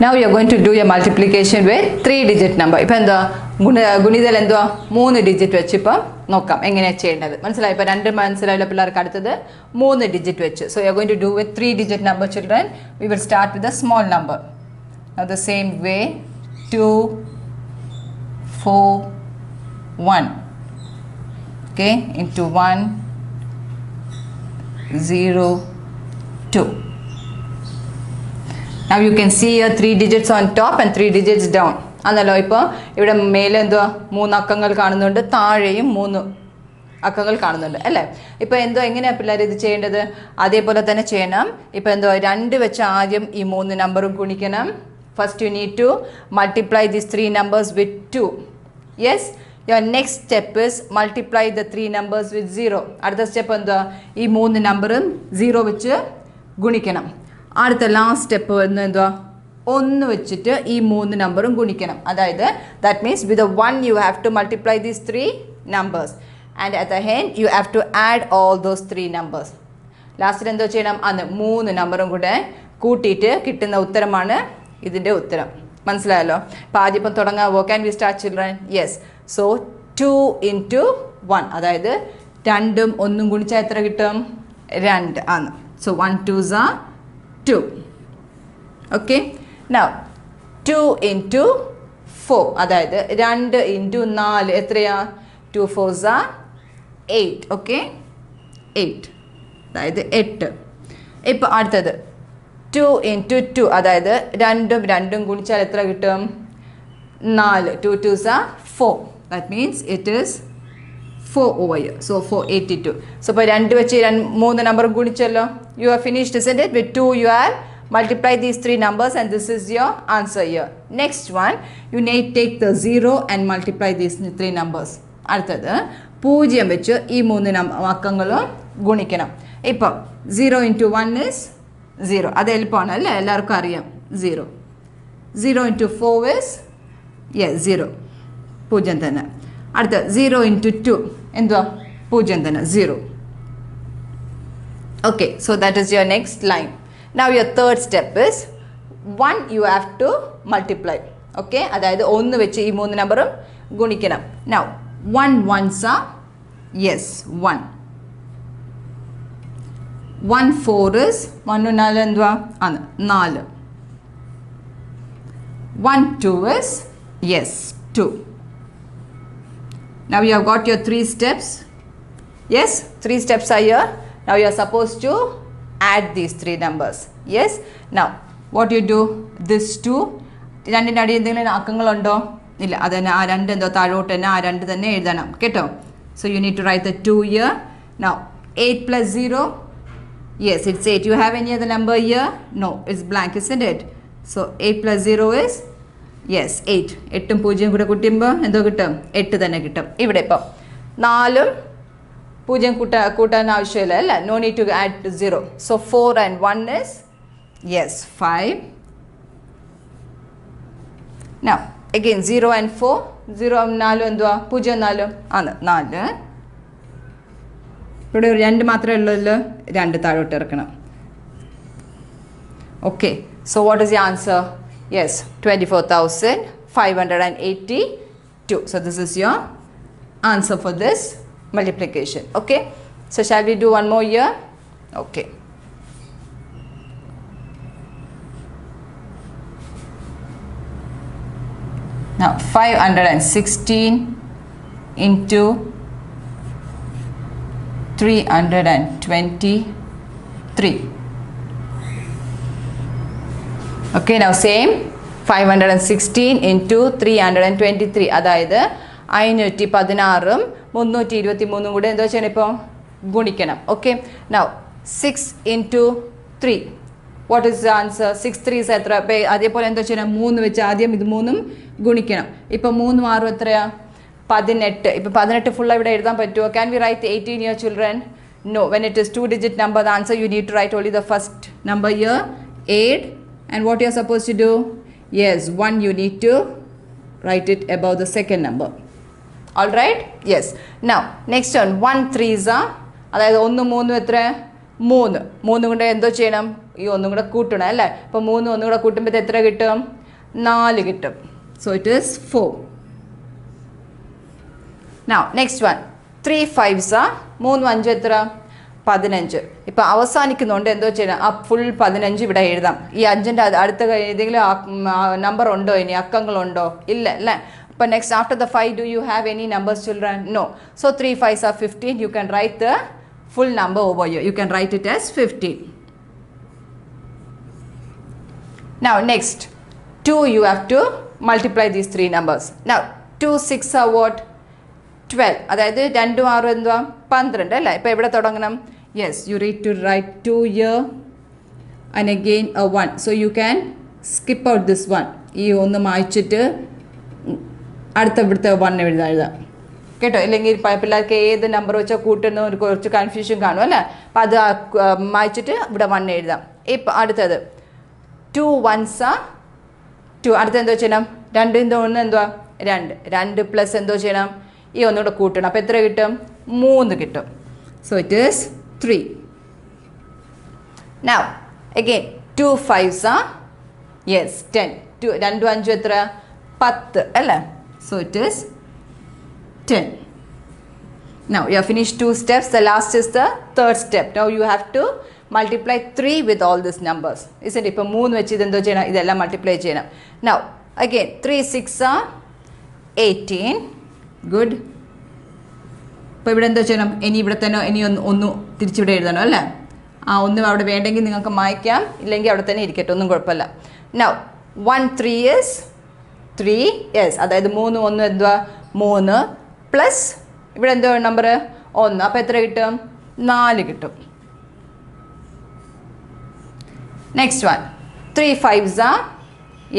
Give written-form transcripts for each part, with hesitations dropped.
Now you are going to do your multiplication with 3-digit number. Now you are going to do 3-digit number. So you are going to do with 3-digit number, children. We will start with a small number. Now the same way, 2, 4, 1. Okay, into 1, 0, 2. Now you can see here 3 digits on top and 3 digits down. Analo ipo ivide mele endu 3 akkangal kaanunundu taareyum 3 akkangal kaanunundu alle ipo endo engane pillare idu cheyendathu adhe pole thane cheyanam ipo endo 2 vecha aadyam ee 3 numberum gunikanam. First you need to multiply these 3 numbers with 2. Yes, your next step is multiply the 3 numbers with 0. Adutha step endu ee 3 numberum 0 vechu gunikanam. At the last step, that means with the 1 you have to multiply these 3 numbers, and at the end you have to add all those 3 numbers. Last time, 3 numbers can we start, children? Yes. So 2 into 1. That is, so 1 2s are 2. Okay, now 2 into 4, that is 2 into 4, 2 4s are 8, okay, 8, that is 8. Now 2 into 2, that is 2 2s are 4, that means it is 4 over here. So 482. So by 2 number you have finished, isn't it? With 2 you have multiplied these 3 numbers, and this is your answer here. Next one, you need take the 0 and multiply these 3 numbers. Now 0 into 1 is 0. That is 0. 0 into 4 is 0. 0 into 2 and 0. Okay, so that is your next line. Now your third step is 1 you have to multiply. Okay, that is 1 which is 3 number. Now 1 1s are 1. 1 4 is 1 4. 1 2 is 2. Now you have got your 3 steps. Yes, 3 steps are here. Now you are supposed to add these 3 numbers. Yes. Now what you do? This 2. So you need to write the 2 here. Now 8 plus 0. Yes, it's 8. You have any other number here? No, it's blank, isn't it? So 8 plus 0 is 8. 8 and 0 kutimba 8 to the negative. Ivadeppa. Naalum 0 kuta na avashyala. No need to add to 0. So 4 and 1 is 5. Now again 0 and 4. 0 and 4 and 4. 4. Okay. So what is the answer? Yes, 24,582. So this is your answer for this multiplication. Okay. So shall we do one more here? Okay. Now 516 into 323. Okay, now same 516 into 323. That is 516. Okay, now 6 into 3. What is the answer? 6 3 is 3. Now 3 is. Can we write 18 here, children? No, when it is 2-digit number, the answer you need to write only the first number here, 8. And what you are supposed to do? Yes, 1 you need to write it above the second number. Alright? Yes. Now, next one, 1 3s are 1 3 is 3 കൊണ്ട് എന്തോ ചെയ്യണം ഈ ഒന്നും കൂടെ കൂട്ടണം അല്ലേ അപ്പോൾ 3 ഒന്നും കൂടെ കൂട്ടുമ്പോൾ എത്ര കിട്ടും 4 കിട്ടും so it is 4 now next one 3 5s are 3 5 എത്ര 15 ഇപ്പോൾ അവസാനിക്കുന്നോണ്ട് എന്തോ ചെയ്യണം ആ ഫുൾ 15 ഇവിടെ എഴുതാം ഈ 5 ന്റെ അടുത്ത ഏതെങ്കിലും നമ്പർ ഉണ്ടോ ഇനി അക്കങ്ങൾ ഉണ്ടോ ഇല്ല അല്ലേ But next after the 5 do you have any numbers children? No. So 3 5s are 15. You can write the full number over here. You can write it as 15. Now next 2 you have to multiply these three numbers. Now 2 6 are what? 12. That is 2 6 12. Yes you need to write 2 here and again a 1. So you can skip out this one. Arthavirtha 1 Nevada. Get a lingi pipilla K, the number of Chakutan or confusion canola, Pada Maichita, but a 1 Neda. Ip Arthur 2 1s are 2 Arthandochenum, Dandin the Unanda, Rand plus endochenum, Iono Kutan, a petragitum, moon the gitum. So it is 3. Now again 2 5s are yes 10. 2 Dandu Anjetra. 10 so it is 10 now you have finished 2 steps the last is the 3rd step now you have to multiply 3 with all these numbers isn't it multiply now again 3 6 are 18 good now 1 3 is 3 yes that is 3 plus number 1 4 next one 3 5s are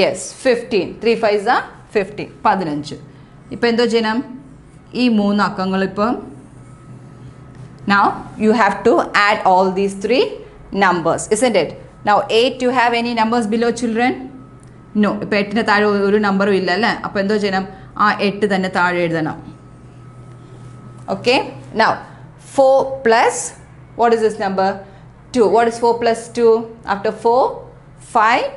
yes 15 3 5s are 15 now you have to add all these three numbers isn't it now 8 you have any numbers below children No, pet na thar oru number illa la. Appo endo cheyanam aa 8 thanne thar ezhudanam. Okay? Now 4 plus what is this number? 2. What is 4 plus 2? After 4 5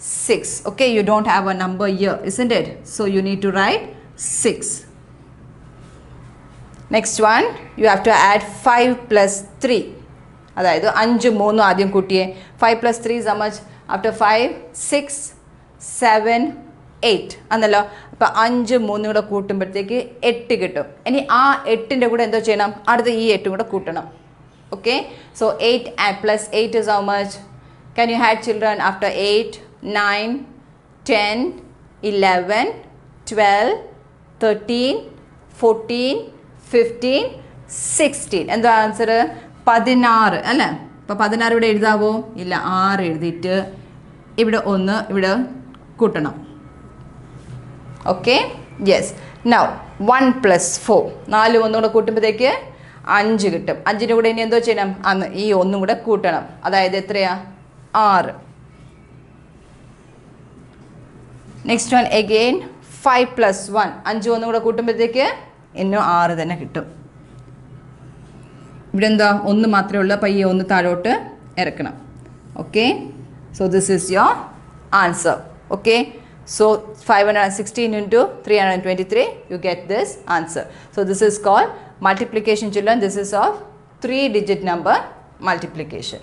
6. Okay, you don't have a number here, isn't it? So you need to write 6. Next one, you have to add 5 plus 3. Adayithu 5 3 adiyam kootiye. 5 plus 3 is how much? After 5 6 7 8 annallo appo 5 3 oda kootumbodhekku 8 kittum ini aa 8 inde kuda endho cheyanam adutha ee 8 kuda kootanam okay so 8 plus 8 is how much can you add children after 8 9 10 11 12 13 14 15 16 and the answer 16 alla appo 16 ivide ezhudavo illa 6 ezhudittu ivide 1 ivide Okay, yes. Now 1 plus 4. 4 1 oda kootumbodhekku 5 kittum. 5 inde kude ini endho cheyanam annu ee 1 kude kootanam. Adayithu ethraya 6. Next one again 5 plus 1. 5 1 kude kootumbodhekku inno 6 thanne kittum. Ivide endha 1 mathrame ullu appo ee 1 thaalotte erakkanam. Okay? So this is your answer. Okay, so 516 into 323, you get this answer. So this is called multiplication, children. This is of 3-digit number multiplication.